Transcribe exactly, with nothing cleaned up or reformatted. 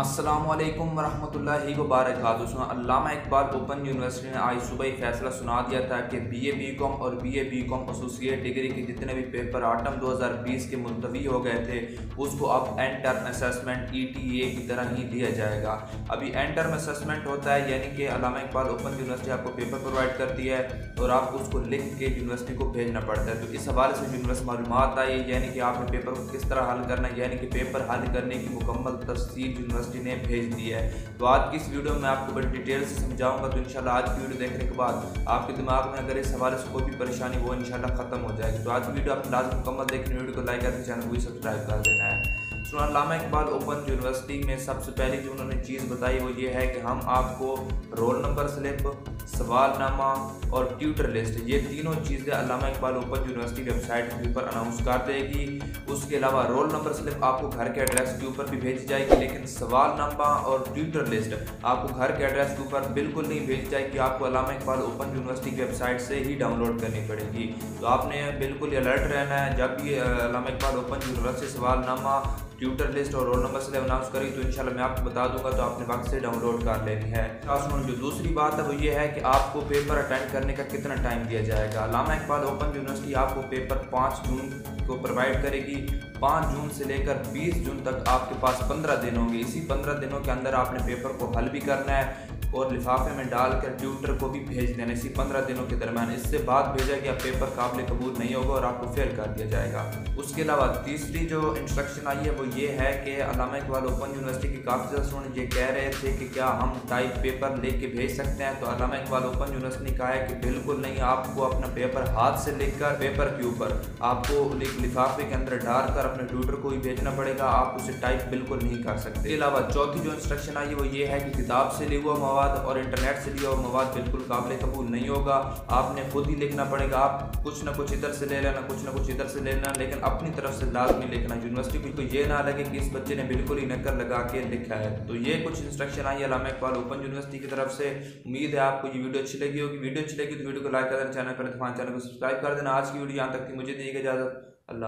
अस्सलामुअलैकुम वरहमतुल्लाहि वबरकातुहू। अल्लामा इकबाल ओपन यूनिवर्सिटी ने आज सुबह ही फैसला सुना दिया था कि बीए बीकॉम और बीए बीकॉम एसोसिएट डिग्री के जितने भी पेपर आटम दो हज़ार बीस के मुलतवी हो गए थे उसको अब end term assessment E T A की तरह ही दिया जाएगा। अभी एंड टर्म असेसमेंट होता है यानी कि अल्लामा इकबाल ओपन यूनिवर्सिटी आपको पेपर प्रोवाइड करती है और आपको उसको लिख के यूनिवर्सिटी को भेजना पड़ता है। तो इस हवाले से यूनिवर्सिटी मालूमात आई यानी कि आपने पेपर को किस तरह हल करना है यानी कि पेपर हल करने की मुकम्मल तफसील यूनिवर्सिटी ने भेज दिया है। तो आज की इस वीडियो में आपको बड़ी डिटेल से समझाऊंगा। तो इंशाल्लाह आज की वीडियो देखने के बाद आपके दिमाग में अगर इस हवाले से कोई भी परेशानी हो इंशाल्लाह खत्म हो जाएगी। तो आज की वीडियो आप लाजमी मुकम्मल देखने, वीडियो को लाइक करके चैनल को सब्सक्राइब कर देना है। अल्लामा इकबाल ओपन यूनिवर्सिटी में सबसे पहले जो उन्होंने चीज़ बताई वो ये है कि हम आपको रोल नंबर स्लिप, सवालनामा और ट्यूटर लिस्ट ये तीनों चीज़ें Allama Iqbal open university website के ऊपर अनाउंस कर देगी। उसके अलावा रोल नंबर स्लिप आपको घर के एड्रेस के ऊपर भी भेजी जाएगी, लेकिन सवालनामा और ट्यूटर लिस्ट आपको घर के एड्रेस के ऊपर बिल्कुल नहीं भेजी जाएगी। आपको अल्लामा इकबाल ओपन यूनिवर्सिटी की वेबसाइट से ही डाउनलोड करनी पड़ेगी। तो आपने बिल्कुल अलर्ट रहना है। जब भी अल्लामा इकबाल ओपन यूनिवर्सिटी सवालनामा, ट्यूटर लिस्ट और रोल नंबर से अनाउंस करी तो इंशाल्लाह मैं आपको बता दूंगा, तो आपने वक्त से डाउनलोड कर लेनी है। जो दूसरी बात है वो ये है कि आपको पेपर अटेंड करने का कितना टाइम दिया जाएगा। अल्लामा इकबाल ओपन यूनिवर्सिटी आपको पेपर पाँच जून को प्रोवाइड करेगी। पाँच जून से लेकर बीस जून तक आपके पास पंद्रह दिन होंगे। इसी पंद्रह दिनों के अंदर आपने पेपर को हल भी करना है और लिफाफे में डालकर ट्यूटर को भी भेज देना इसी पंद्रह दिनों के दरमियान। इससे बाद भेजा गया पेपर काबिल कबूल नहीं होगा और आपको फेल कर दिया जाएगा। उसके अलावा तीसरी जो इंस्ट्रक्शन आई है वो ये है कि अल्लामा इकबाल ओपन यूनिवर्सिटी के काफ़ी स्टूडेंट ये कह रहे थे कि क्या हम टाइप पेपर ले कर भेज सकते हैं। तो अल्लामा इकबाल ओपन यूनिवर्सिटी ने कहा है कि बिल्कुल नहीं, आपको अपना पेपर हाथ से लेकर पेपर के ऊपर आपको एक लिफाफे के अंदर डालकर अपने ट्यूटर को ही भेजना पड़ेगा। आप उसे टाइप बिल्कुल नहीं कर सकते। इसके अलावा चौथी जो इंस्ट्रक्शन आई है वो ये है कि किताब से लिया हुआ और इंटरनेट से लिया हुआ मवाद बिल्कुल काबिल कबूल नहीं होगा। आपने खुद ही लिखना पड़ेगा। आप कुछ ना कुछ इधर से ले लेना, कुछ ना कुछ इधर से ले लेना, लेकिन अपनी तरफ से लाजमी लिखना। यूनिवर्सिटी को ये ना लगे कि इस बच्चे ने बिल्कुल ही नक्कर लगा के लिखा है। तो ये कुछ इंस्ट्रक्शन आई अल्लामा इकबाल ओपन यूनिवर्सिटी की तरफ से। उम्मीद है आपको ये वीडियो अच्छी लगी होगी। वीडियो अच्छी लगी तो वीडियो को लाइक कर देना, चैनल पर चैनल को सब्सक्राइब कर देना। आज की वीडियो यहाँ तक थी। मुझे दी इजाजत। अल्लाह।